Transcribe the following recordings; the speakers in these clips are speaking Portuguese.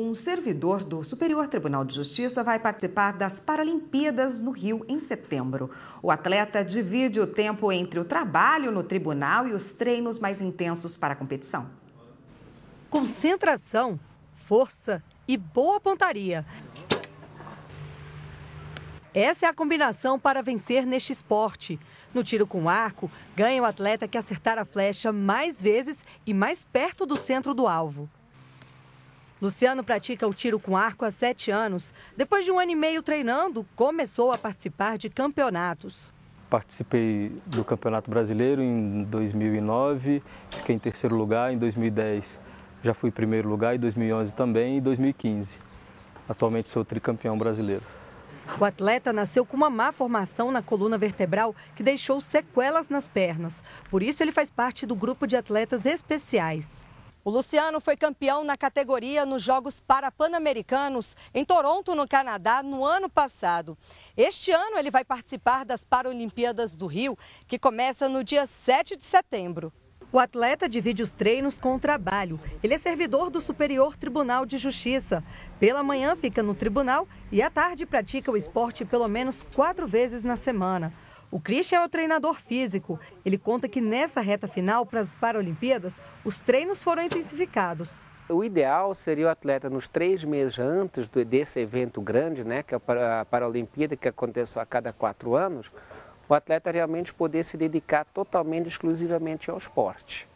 Um servidor do Superior Tribunal de Justiça vai participar das Paralimpíadas no Rio em setembro. O atleta divide o tempo entre o trabalho no tribunal e os treinos mais intensos para a competição. Concentração, força e boa pontaria. Essa é a combinação para vencer neste esporte. No tiro com arco, ganha o atleta que acertar a flecha mais vezes e mais perto do centro do alvo. Luciano pratica o tiro com arco há 7 anos. Depois de 1 ano e meio treinando, começou a participar de campeonatos. Participei do Campeonato Brasileiro em 2009, fiquei em 3º lugar. Em 2010 já fui em 1º lugar, em 2011 também e 2015. Atualmente sou tricampeão brasileiro. O atleta nasceu com uma má formação na coluna vertebral que deixou sequelas nas pernas. Por isso ele faz parte do grupo de atletas especiais. O Luciano foi campeão na categoria nos Jogos Parapanamericanos em Toronto, no Canadá, no ano passado. Este ano ele vai participar das Paralimpíadas do Rio, que começa no dia 7 de setembro. O atleta divide os treinos com o trabalho. Ele é servidor do Superior Tribunal de Justiça. Pela manhã fica no tribunal e à tarde pratica o esporte pelo menos 4 vezes na semana. O Christian é o treinador físico. Ele conta que nessa reta final para as Paralimpíadas, os treinos foram intensificados. O ideal seria o atleta nos 3 meses antes desse evento grande, né, que é a Paralimpíada, que acontece a cada 4 anos, o atleta realmente poder se dedicar totalmente, exclusivamente ao esporte,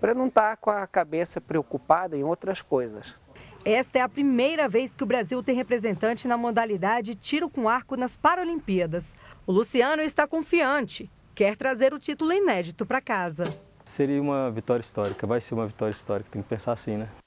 para não estar com a cabeça preocupada em outras coisas. Esta é a primeira vez que o Brasil tem representante na modalidade tiro com arco nas Paralimpíadas. O Luciano está confiante, quer trazer o título inédito para casa. Seria uma vitória histórica, vai ser uma vitória histórica, tem que pensar assim, né?